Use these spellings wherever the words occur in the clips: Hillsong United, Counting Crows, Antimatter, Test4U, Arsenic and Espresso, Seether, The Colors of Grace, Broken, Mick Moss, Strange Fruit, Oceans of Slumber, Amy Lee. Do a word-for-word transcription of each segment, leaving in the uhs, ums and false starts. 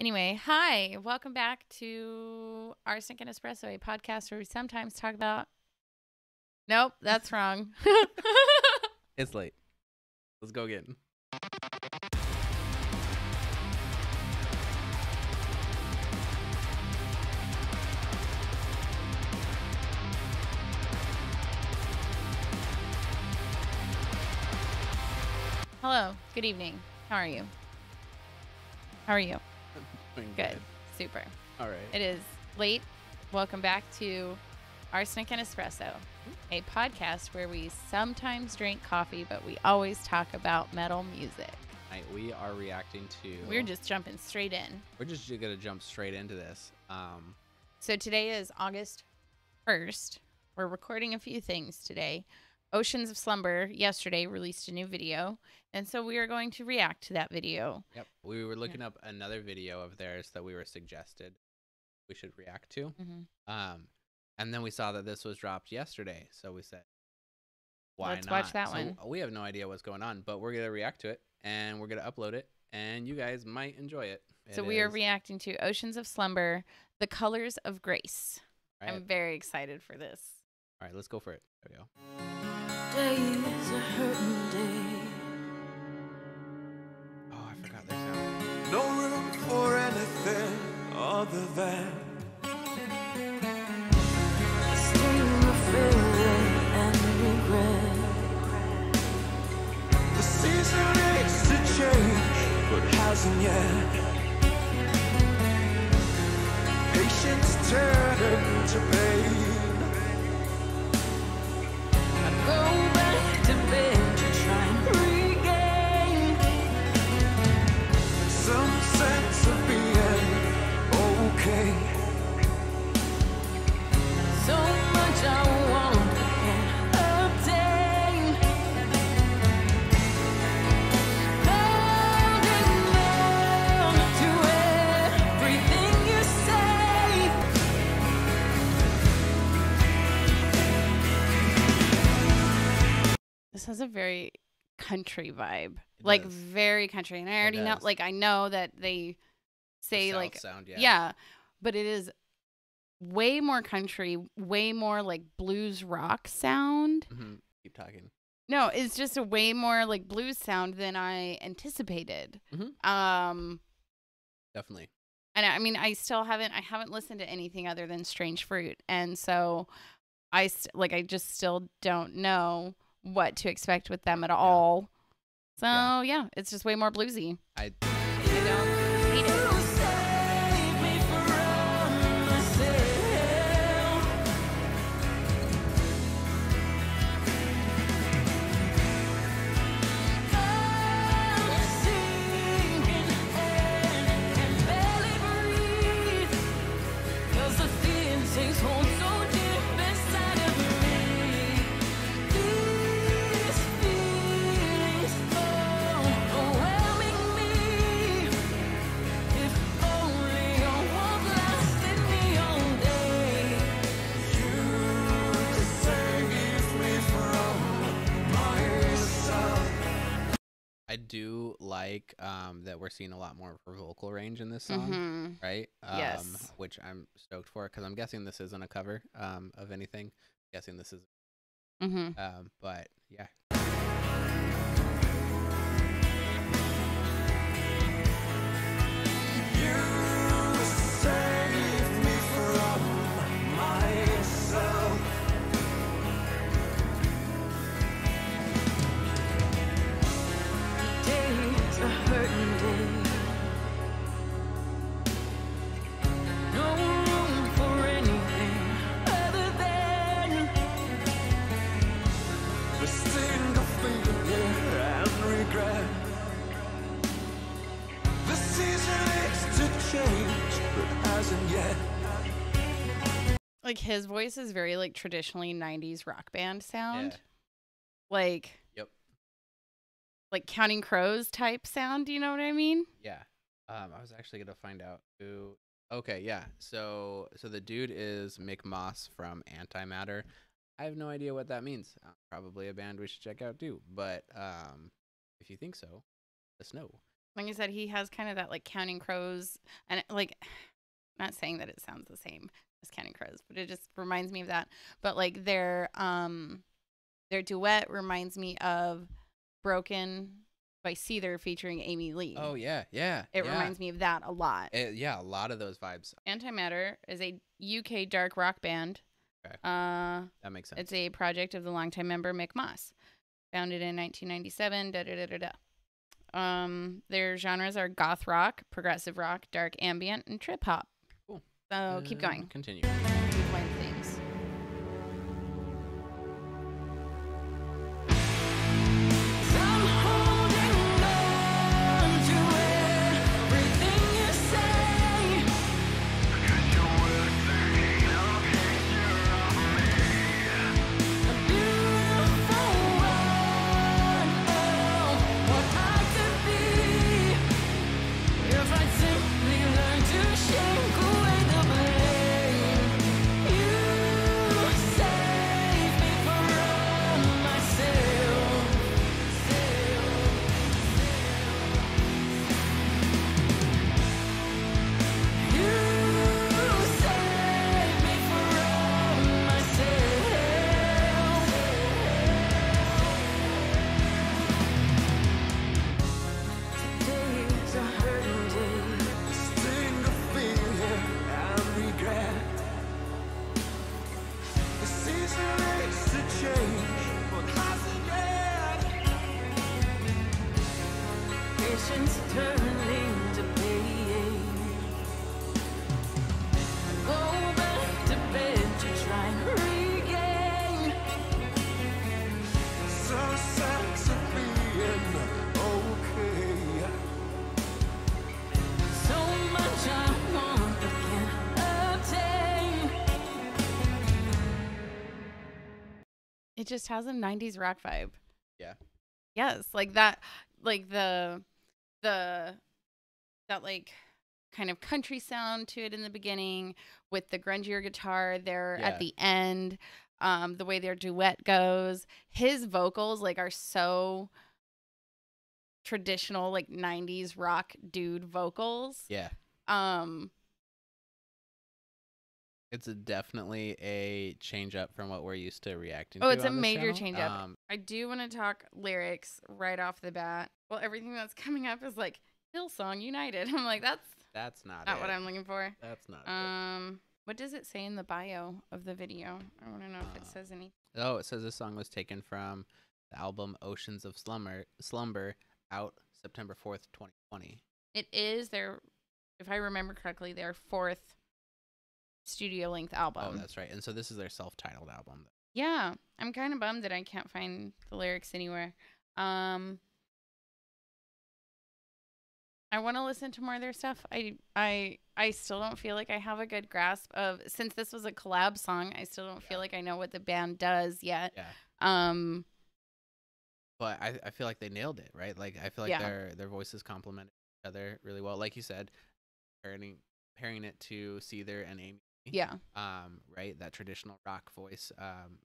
Anyway, hi, welcome back to Arsenic and Espresso, a podcast where we sometimes talk about... Nope, that's wrong. It's late. Let's go again. Hello, good evening. How are you? How are you? Good. Good. Super. All right. It is late. Welcome back to Arsenic and Espresso, a podcast where we sometimes drink coffee, but we always talk about metal music. Right, we are reacting to... We're just jumping straight in. We're just going to jump straight into this. Um, so today is August first. We're recording a few things today. Oceans of Slumber yesterday released a new video, and so we are going to react to that video. Yep. We were looking yeah. up another video of theirs that we were suggested we should react to. Mm-hmm. Um, and then we saw that this was dropped yesterday, so we said, why Let's not? Let's watch that so one. We have no idea what's going on, but we're going to react to it, and we're going to upload it, and you guys might enjoy it. it so we is... are reacting to Oceans of Slumber, The Colors of Grace. Right. I'm very excited for this. All right, let's go for it. There we go. Days are hurting day. Oh, I forgot their sound. No room for anything other than a stream of feeling and regret. The season is to change, but hasn't yet. Patience turned into pain. This has a very country vibe, it like does. very country. And I already know, like, I know that they say the like, sound, yeah. yeah, but it is way more country, way more like blues rock sound. Mm-hmm. Keep talking. No, it's just a way more like blues sound than I anticipated. Mm-hmm. Um, Definitely. And I mean, I still haven't, I haven't listened to anything other than Strange Fruit. And so I st like, I just still don't know what to expect with them at all. So yeah, yeah it's just way more bluesy. I, I don't hate it. I do like um, that we're seeing a lot more of her vocal range in this song, mm-hmm. right? Um, yes. Which I'm stoked for, because I'm guessing this isn't a cover um, of anything. I'm guessing this is, mm-hmm. um, but yeah. Like, his voice is very, like, traditionally nineties rock band sound. Yeah. Like, yep. Like, Counting Crows type sound, do you know what I mean? Yeah. Um, I was actually going to find out who... Okay, yeah. So, so the dude is Mick Moss from Antimatter. I have no idea what that means. Uh, probably a band we should check out, too. But um, if you think so, let us know. Like I said, he has kind of that like Counting Crows, and like, I'm not saying that it sounds the same as Counting Crows, but it just reminds me of that. But like their um their duet reminds me of Broken by Seether featuring Amy Lee. Oh yeah, yeah. It yeah. reminds me of that a lot. It, yeah, a lot of those vibes. Antimatter is a U K dark rock band. Okay. Uh, that makes sense. It's a project of the longtime member Mick Moss, founded in nineteen ninety-seven. Da da da da da. Um, their genres are goth rock, progressive rock, dark ambient, and trip hop. Cool. So uh, keep going. Continue. Keep playing things. It just has a nineties rock vibe. Yeah. Yes, like that, like the the that like kind of country sound to it in the beginning with the grungier guitar there yeah. at the end. Um, the way their duet goes, his vocals like are so traditional, like nineties rock dude vocals. Yeah. Um. It's a definitely a change up from what we're used to reacting to. Oh, it's a major change up. Um, I do want to talk lyrics right off the bat. Well, everything that's coming up is like Hillsong United. I'm like, that's that's not not it. What I'm looking for. That's not. Um, it. What does it say in the bio of the video? I want to know uh, if it says anything. Oh, it says this song was taken from the album Oceans of Slumber, Slumber, out September fourth, twenty twenty. It is their, if I remember correctly, their fourth studio length album. Oh, that's right. And so this is their self-titled album. Yeah, I'm kind of bummed that I can't find the lyrics anywhere. um I want to listen to more of their stuff. I I I still don't feel like I have a good grasp of, since this was a collab song, I still don't yeah. feel like I know what the band does yet. Yeah. um but I, I feel like they nailed it, right? Like I feel like yeah. their their voices complement each other really well, like you said, earning comparing it to Seether and Amy. Yeah. Um, right? That traditional rock voice um,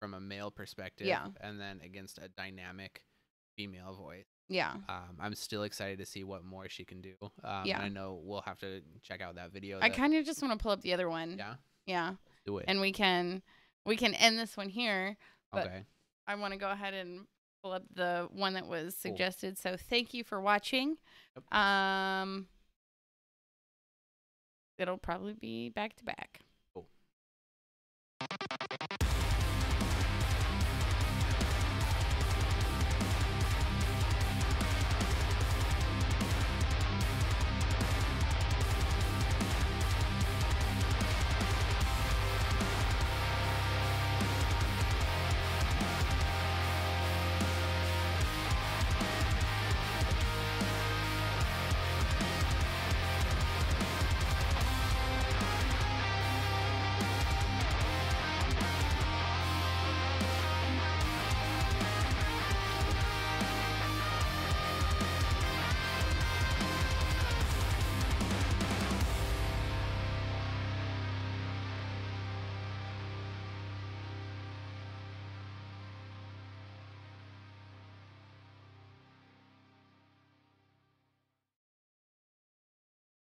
from a male perspective. Yeah. And then against a dynamic female voice. Yeah. Um, I'm still excited to see what more she can do. Um, yeah. And I know we'll have to check out that video. That I kind of just want to pull up the other one. Yeah? Yeah. Let's do it. And we can, we can end this one here. But okay. I want to go ahead and pull up the one that was suggested. Cool. So thank you for watching. Yep. Um... It'll probably be back to back. Cool.